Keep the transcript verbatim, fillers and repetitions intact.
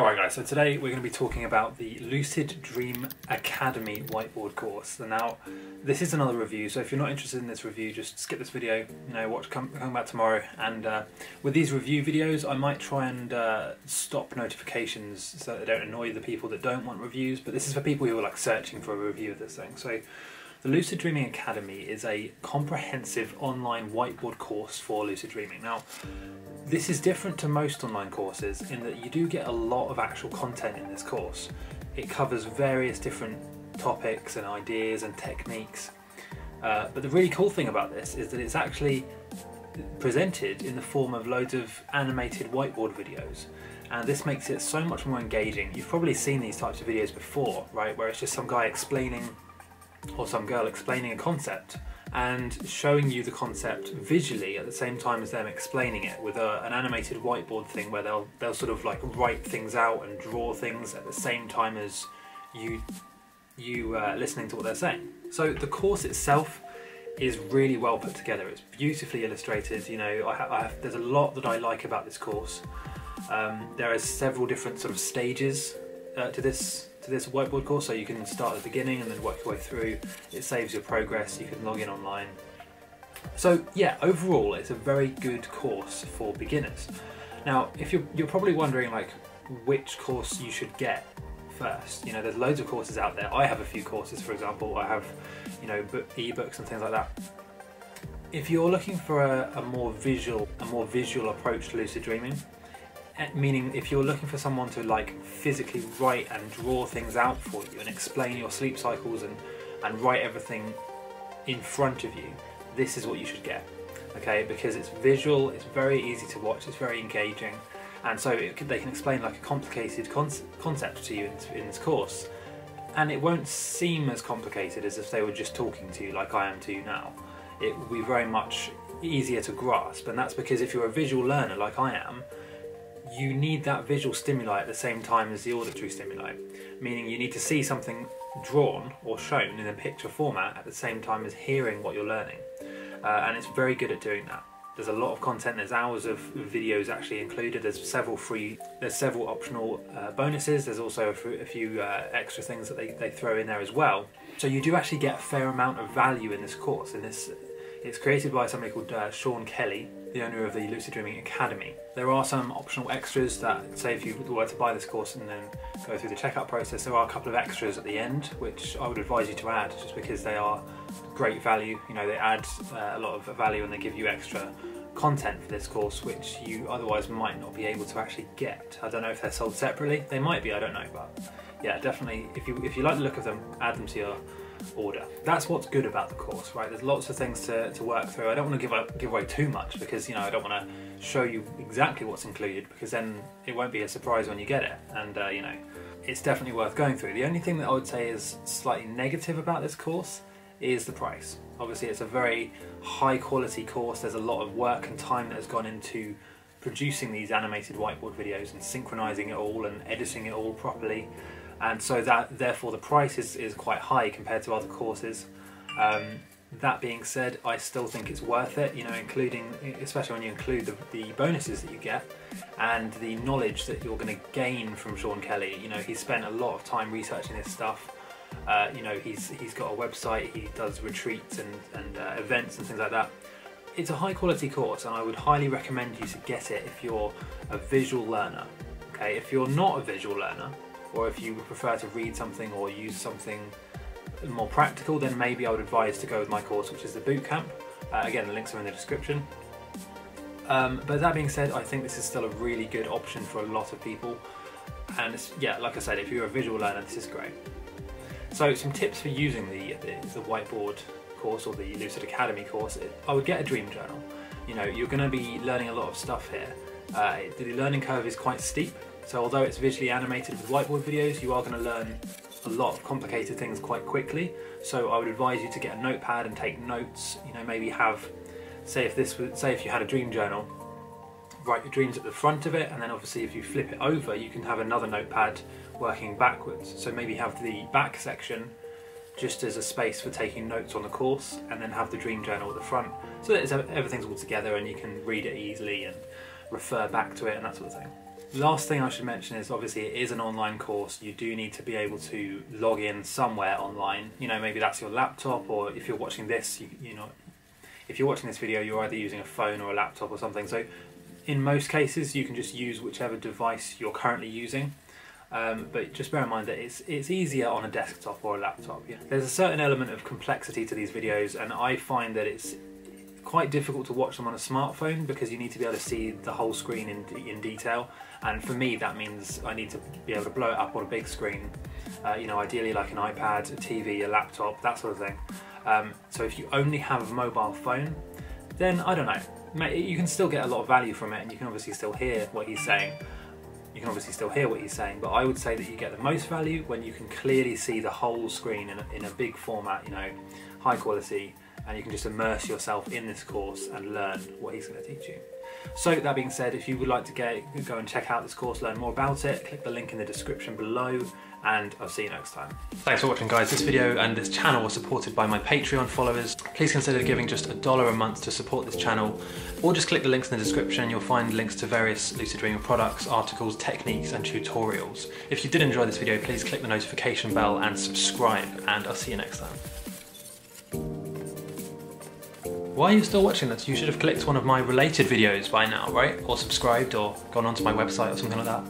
Alright guys, so today we're going to be talking about the Lucid Dream Academy whiteboard course. And now, this is another review, so if you're not interested in this review, just skip this video, you know, watch, come, come back tomorrow. And uh, with these review videos, I might try and uh, stop notifications so that they don't annoy the people that don't want reviews, but this is for people who are like searching for a review of this thing. So, the Lucid Dreaming Academy is a comprehensive online whiteboard course for lucid dreaming. Now, this is different to most online courses in that you do get a lot of actual content in this course. It covers various different topics and ideas and techniques. Uh, but the really cool thing about this is that it's actually presented in the form of loads of animated whiteboard videos. And this makes it so much more engaging. You've probably seen these types of videos before, right? Where it's just some guy explaining or some girl explaining a concept and showing you the concept visually at the same time as them explaining it with a, an animated whiteboard thing where they'll they'll sort of like write things out and draw things at the same time as you you uh, listening to what they're saying. So the course itself is really well put together. It's beautifully illustrated. You know, I ha I have, there's a lot that I like about this course. Um, there are several different sort of stages uh, to this. to this whiteboard course, so you can start at the beginning and then work your way through. It saves your progress, you can log in online. So yeah, overall it's a very good course for beginners. Now, if you're, you're probably wondering like which course you should get first. You know, there's loads of courses out there. I have a few courses, for example. I have, you know, ebooks and things like that. If you're looking for a, a more visual, a more visual approach to lucid dreaming, meaning if you're looking for someone to like physically write and draw things out for you and explain your sleep cycles and, and write everything in front of you, this is what you should get, okay? Because it's visual, it's very easy to watch, it's very engaging, and so it can, they can explain like a complicated concept to you in, in this course, and it won't seem as complicated as if they were just talking to you like I am to you now. It will be very much easier to grasp, and that's because if you're a visual learner like I am, you need that visual stimuli at the same time as the auditory stimuli, meaning you need to see something drawn or shown in a picture format at the same time as hearing what you're learning, uh, and it's very good at doing that. There's a lot of content, there's hours of videos actually included, there's several free, there's several optional uh, bonuses, there's also a, a few uh, extra things that they, they throw in there as well. So you do actually get a fair amount of value in this course, in this It's created by somebody called uh, Sean Kelly, the owner of the Lucid Dreaming Academy. There are some optional extras that, say if you were to buy this course and then go through the checkout process, there are a couple of extras at the end, which I would advise you to add just because they are great value. You know, they add uh, a lot of value and they give you extra content for this course, which you otherwise might not be able to actually get. I don't know if they're sold separately. They might be, I don't know, but yeah, definitely, if you, if you like the look of them, add them to your order. That's what's good about the course, right? There's lots of things to, to work through. I don't want to give, up, give away too much because, you know, I don't want to show you exactly what's included because then it won't be a surprise when you get it. And, uh, you know, it's definitely worth going through. The only thing that I would say is slightly negative about this course is the price. Obviously, it's a very high quality course. There's a lot of work and time that has gone into producing these animated whiteboard videos and synchronizing it all and editing it all properly. And so that, therefore, the price is, is quite high compared to other courses. Um, that being said, I still think it's worth it, you know, including, especially when you include the, the bonuses that you get and the knowledge that you're going to gain from Sean Kelly. You know, he's spent a lot of time researching this stuff. Uh, you know, he's, he's got a website, he does retreats and, and uh, events and things like that. It's a high quality course and I would highly recommend you to get it if you're a visual learner. Okay, if you're not a visual learner, or if you would prefer to read something or use something more practical, then maybe I would advise to go with my course, which is the bootcamp. Uh, again, the links are in the description. Um, but that being said, I think this is still a really good option for a lot of people. And it's, yeah, like I said, if you're a visual learner, this is great. So some tips for using the, the, the whiteboard course or the Lucid Academy course, I would get a dream journal. You know, you're gonna be learning a lot of stuff here. Uh, the learning curve is quite steep. So although it's visually animated with whiteboard videos, you are going to learn a lot of complicated things quite quickly. So I would advise you to get a notepad and take notes. You know, maybe have, say if this was, say if you had a dream journal, write your dreams at the front of it, and then obviously if you flip it over, you can have another notepad working backwards. So maybe have the back section just as a space for taking notes on the course, and then have the dream journal at the front, so that it's, everything's all together and you can read it easily and refer back to it and that sort of thing. Last thing I should mention is obviously it is an online course. You do need to be able to log in somewhere online. You know, maybe that's your laptop, or if you're watching this, you, you know, if you're watching this video, you're either using a phone or a laptop or something. So in most cases, you can just use whichever device you're currently using. Um, but just bear in mind that it's, it's easier on a desktop or a laptop. Yeah. There's a certain element of complexity to these videos, and I find that it's quite difficult to watch them on a smartphone because you need to be able to see the whole screen in, in detail. And for me, that means I need to be able to blow it up on a big screen, uh, you know, ideally like an iPad, a T V, a laptop, that sort of thing. Um, so if you only have a mobile phone, then I don't know, you can still get a lot of value from it, and you can obviously still hear what he's saying. You can obviously still hear what he's saying, but I would say that you get the most value when you can clearly see the whole screen in a, in a big format, you know, high quality, and you can just immerse yourself in this course and learn what he's going to teach you. So that being said, if you would like to get, go and check out this course, learn more about it, click the link in the description below, and I'll see you next time. Thanks for watching, guys. This video and this channel are supported by my Patreon followers. Please consider giving just a dollar a month to support this channel, or just click the links in the description. You'll find links to various lucid dreaming products, articles, techniques, and tutorials. If you did enjoy this video, please click the notification bell and subscribe, and I'll see you next time. Why are you still watching this? You should have clicked one of my related videos by now, right? Or subscribed, or gone onto my website or something like that.